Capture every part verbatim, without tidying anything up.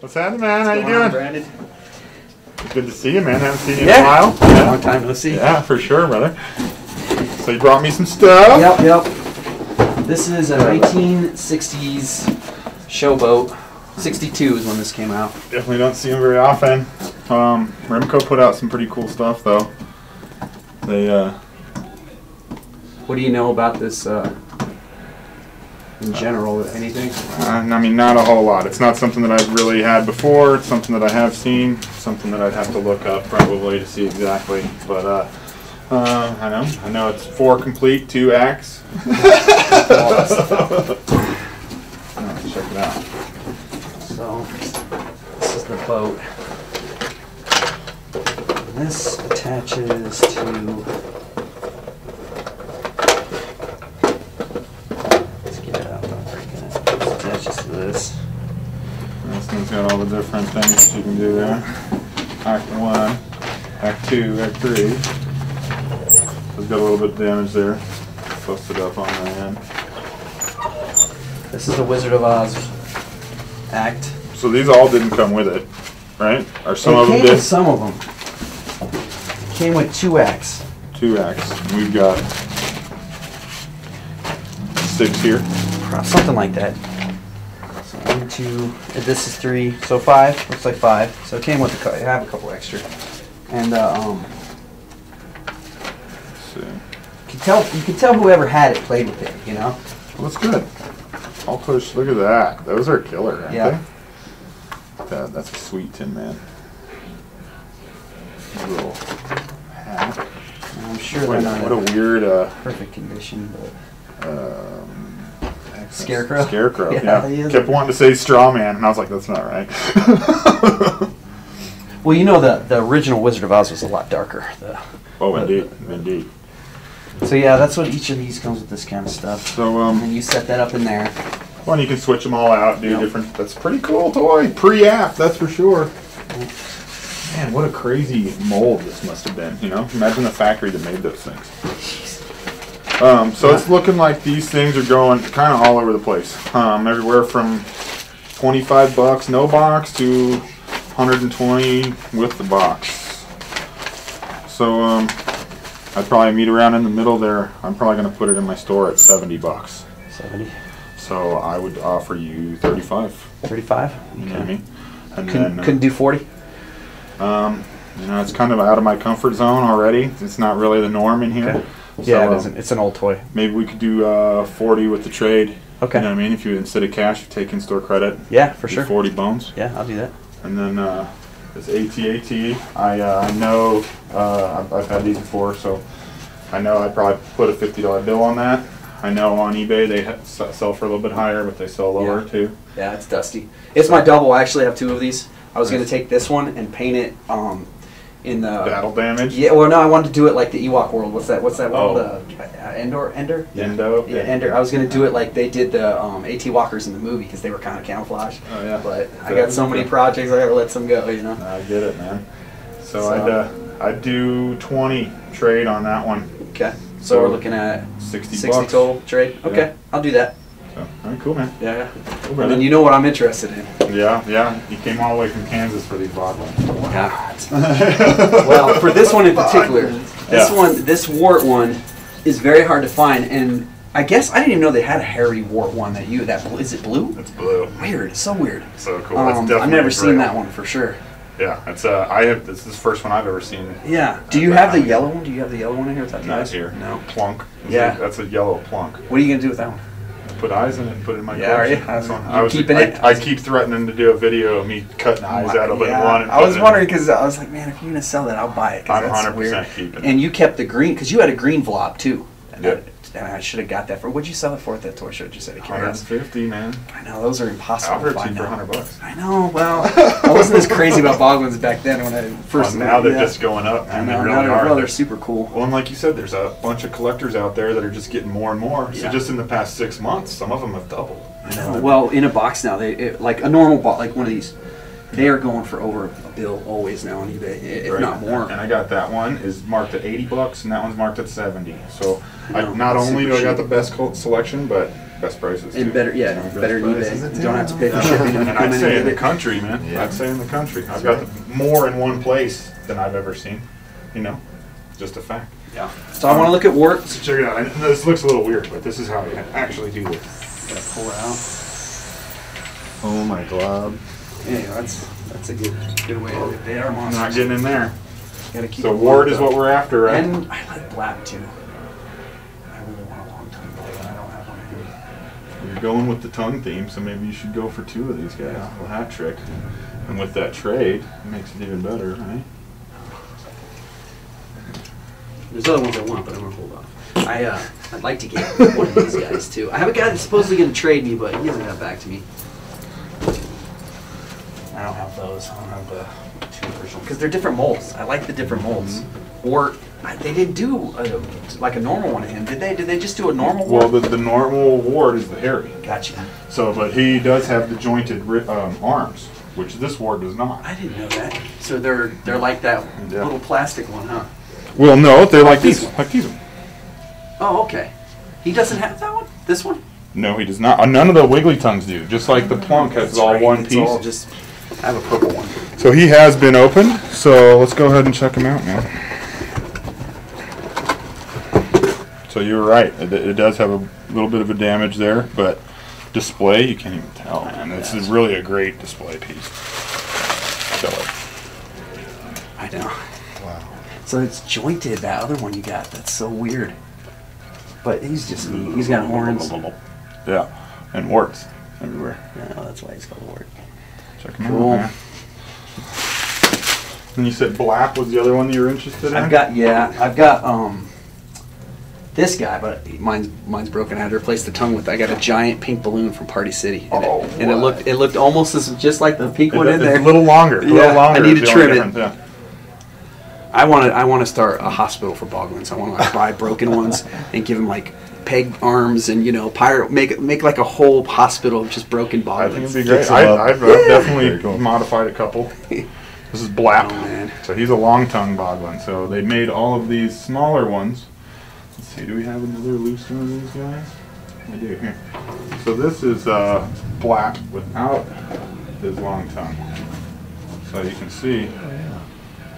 What's happening, man? How you doing? Brandon? Good to see you, man. Haven't seen you yeah. in a while. Yeah. Long time no see. Yeah, for sure, brother. So you brought me some stuff. Yep, yep. This is a nineteen sixties showboat. sixty-two is when this came out. Definitely don't see them very often. Um, Remco put out some pretty cool stuff, though. They. Uh, what do you know about this? Uh, In general, anything? Uh, I mean, not a whole lot. It's not something that I've really had before. It's something that I have seen. Something that I'd have to look up probably to see exactly. But uh, uh, I know, I know it's four complete, two acts. Right, check it out. So this is the boat. And this attaches to. This. This one's got all the different things you can do there. Act one, act two, act three. It's got a little bit of damage there. Busted up on my end. This is the Wizard of Oz act. So these all didn't come with it, right? Or some it of them did? Came with some of them. It came with two acts. Two acts. We've got six here. Something like that. Two, this is three, so five, looks like five. So it came with a, I have a couple extra. And, uh, um, see. You can tell, you can tell whoever had it played with it, you know? Well, that's good. I'll push, look at that. Those are killer, aren't yeah. they? That, that's a sweet tin man. Little hat. I'm sure what, they're not what a weird, uh, perfect condition, but. Um, Scarecrow? Scarecrow, yeah. yeah. Kept wanting to say straw man, and I was like, that's not right. Well, you know, the, the original Wizard of Oz was a lot darker. The, oh, the, indeed, the, indeed. So, yeah, that's what each of these comes with, this kind of stuff. So, um... and you set that up in there. Well, and you can switch them all out, do yep. different... That's a pretty cool toy. Pre-app, that's for sure. Man, what a crazy mold this must have been, you know? Imagine the factory that made those things. Um, so yeah. it's looking like these things are going kind of all over the place. Um, everywhere from twenty-five bucks no box to one hundred twenty with the box. So um, I'd probably meet around in the middle there. I'm probably going to put it in my store at seventy bucks. seventy. So I would offer you thirty-five. thirty-five. Okay. You know what I mean? And couldn't, then, uh, couldn't do forty. Um, you know, it's kind of out of my comfort zone already. It's not really the norm in here. Okay. So, yeah, it isn't. It's an old toy. Maybe we could do uh, forty with the trade. Okay. You know what I mean? If you instead of cash, you take in store credit. Yeah, for sure. Forty bones. Yeah, I'll do that. And then uh, this A T A T. I uh, know uh, I've, I've had these before, so I know I'd probably put a fifty dollar bill on that. I know on eBay they ha sell for a little bit higher, but they sell lower yeah. too. Yeah, it's dusty. It's my double. I actually have two of these. I was nice. Going to take this one and paint it. Um, In the battle damage. Yeah, well, no, I wanted to do it like the Ewok world. What's that? What's that world? Oh. Uh, Endor, Endor. Yeah. Endo. Yeah, Endor. I was gonna do it like they did the um, AT walkers in the movie because they were kind of camouflage. Oh yeah. But I got so many projects, I gotta let some go. You know. I get it, man. So, so I'd uh, I'd do twenty trade on that one. Okay. So, so we're looking at sixty. Sixty bucks. Total trade. Okay, yeah. I'll do that. So, all right, cool, man. Yeah. yeah. Cool, and then you know what I'm interested in. Yeah, yeah. You came all the way from Kansas for these Boglins. God. Well, for this one in particular, this yeah. one, this wart one, is very hard to find. And I guess I didn't even know they had a hairy wart one. That you that is it blue? It's blue. Weird. It's so weird. So cool. Um, it's I've never seen that one for sure. Yeah, it's uh, I have this is the first one I've ever seen. Yeah. Do you have the yellow one? one? Do you have the yellow one in here? Not nice here. No. Plunk. It's yeah. Like, that's a yellow plunk. What are you gonna do with that one? Put eyes in it and put it in my yeah, collection. Yeah, I was keeping I, it. I, I keep threatening to do a video of me cutting eyes out of it. Yeah. One and I was wondering because I was like, man, if you're going to sell that, I'll buy it. I'm that's one hundred percent weird. Keeping it. And you kept the green because you had a green blob too. And yep. I, I should have got that for. What'd you sell it for at that toy show? Just out of curiosity. one hundred fifty, man. I know those are impossible. I heard to find for one hundred bucks. I know. Well, I wasn't as crazy about Boglins back then when I first. Well, now they're yeah. just going up, and they really now they're, are. Well, they're super cool. Well, and like you said, there's a bunch of collectors out there that are just getting more and more. Yeah. So just in the past six months, some of them have doubled. I know. Well, in a box now, they it, like a normal box, like one of these. They are going for over a bill always now on eBay, if right. not more. And I got that one is marked at eighty bucks, and that one's marked at seventy. So no, I, not only do I got the best selection, but Best prices. Too. And better, yeah, no, better prices. eBay. You don't have to pay for shipping. And I'd say in the country, man. Yeah. I'd say in the country. That's I've got right. more in one place than I've ever seen. You know, just a fact. Yeah. So um, I want to look at warp. So check it out. I know this looks a little weird, but this is how I actually do this. Gotta pull it out. Oh my glob. Yeah, that's that's a good good way. Oh. They are monsters. Not getting in there. Gotta keep. So ward is what we're after, right? And I like black too. You're going with the tongue theme, so maybe you should go for two of these guys. Yeah. A little hat trick. And with that trade, it makes it even better, right? There's other ones I want, but I'm going to hold off. I, uh, I'd like to get one of these guys, too. I have a guy that's supposedly going to trade me, but he hasn't got back to me. I don't have those. I don't have the two original. Because they're different molds. I like the different molds. Mm-hmm. Or... They didn't do a, like a normal one of him, did they? Did they just do a normal ward? Well, the, the normal ward is the hairy. Gotcha. So, but he does have the jointed um, arms, which this ward does not. I didn't know that. So they're they're like that yeah. little plastic one, huh? Well, no, they're like, like these, these like these ones. Oh, okay. He doesn't have that one. This one? No, he does not. Uh, none of the wiggly tongues do. Just like the plunk has That's all right. one it's piece. All just, I have a purple one. So he has been opened. So let's go ahead and check him out now. So you're right. It, it does have a little bit of a damage there, but display, you can't even tell. Man, this is really a great display piece. Show it. I know. Wow. So it's jointed, that other one you got. That's so weird. But he's just, he's got horns. Yeah, and warts everywhere. No, that's why he's called wart. Check him cool. out. And you said black was the other one you were interested in? I've got, yeah, I've got, um... this guy, but mine's mine's broken. I had to replace the tongue with. I got a giant pink balloon from Party City, and, oh, it, and it looked it looked almost as just like the pink it, one in it's there. A little longer. Yeah, a little longer I need to trim it. Yeah. I want to I want to start a hospital for Boglins. I want to like, buy broken ones and give them like peg arms and you know pirate make make like a whole hospital of just broken Boglins. I think it'd be great. I, I've, I've definitely cool. modified a couple. This is Blap, oh, so he's a long tongue Boglin. So they made all of these smaller ones. Let's see, do we have another loose one of these guys? We do, here. So this is uh, black without his long tongue. So you can see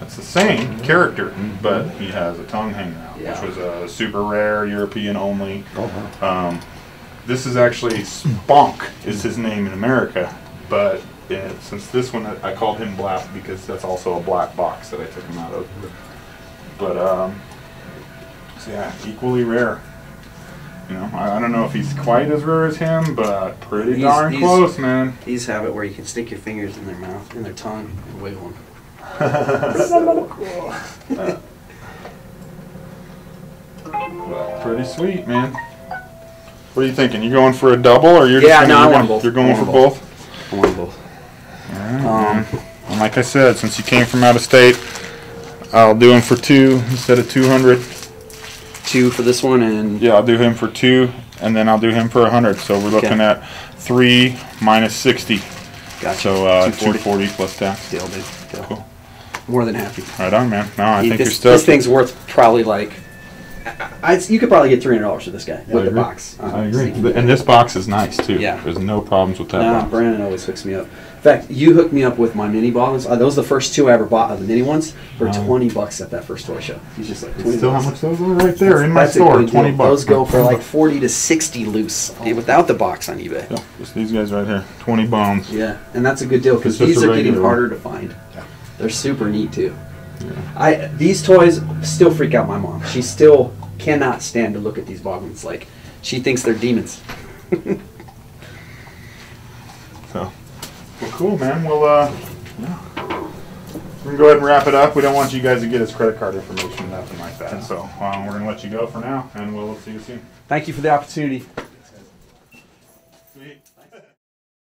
that's the same character, but he has a tongue hanging out, yeah. which was a super rare, European only. Uh-huh. um, this is actually Sponk is his name in America, but it, since this one, I called him Black because that's also a black box that I took him out of. But, um... yeah, equally rare. You know, I, I don't know if he's quite as rare as him, but pretty these, darn these, close, man. These have it where you can stick your fingers in their mouth, in their tongue, and wiggle them. So cool. uh, well, pretty sweet, man. What are you thinking? You going for a double, or you're yeah, just no, you're I want both. You're going I want for both. both. I want both. All right, um, and like I said, since you came from out of state, I'll do him for two instead of two hundred. Two for this one and yeah, I'll do him for two, and then I'll do him for a hundred. So we're looking okay. at three minus sixty. Gotcha. So uh, two forty plus tax. Deal, dude. Deal. Cool. More than happy. Right on, man. No, I you, think this, you're stuck. This thing's worth probably like, I, I, you could probably get three hundred dollars for this guy yeah, with the box. Um, I agree. The, and this box is nice too. Yeah. There's no problems with that. No, nah, Brandon always hooks me up. In fact, you hooked me up with my mini bottles. Uh, those are the first two I ever bought of the mini ones for um, twenty bucks at that first toy show. He's just like, twenty still how much those are right there that's, in my store, twenty deal. bucks. Those go for like forty to sixty loose oh. without the box on eBay. Yeah, just these guys right here, twenty bones. Yeah, and that's a good deal because these are getting harder to find. Yeah. They're super neat too. Yeah. I these toys still freak out my mom. She still cannot stand to look at these Boglins. Like she thinks they're demons. So. Well, cool, man. Well, uh, yeah. We're going to go ahead and wrap it up. We don't want you guys to get his credit card information, nothing like that. So um, we're going to let you go for now, and we'll see you soon. Thank you for the opportunity.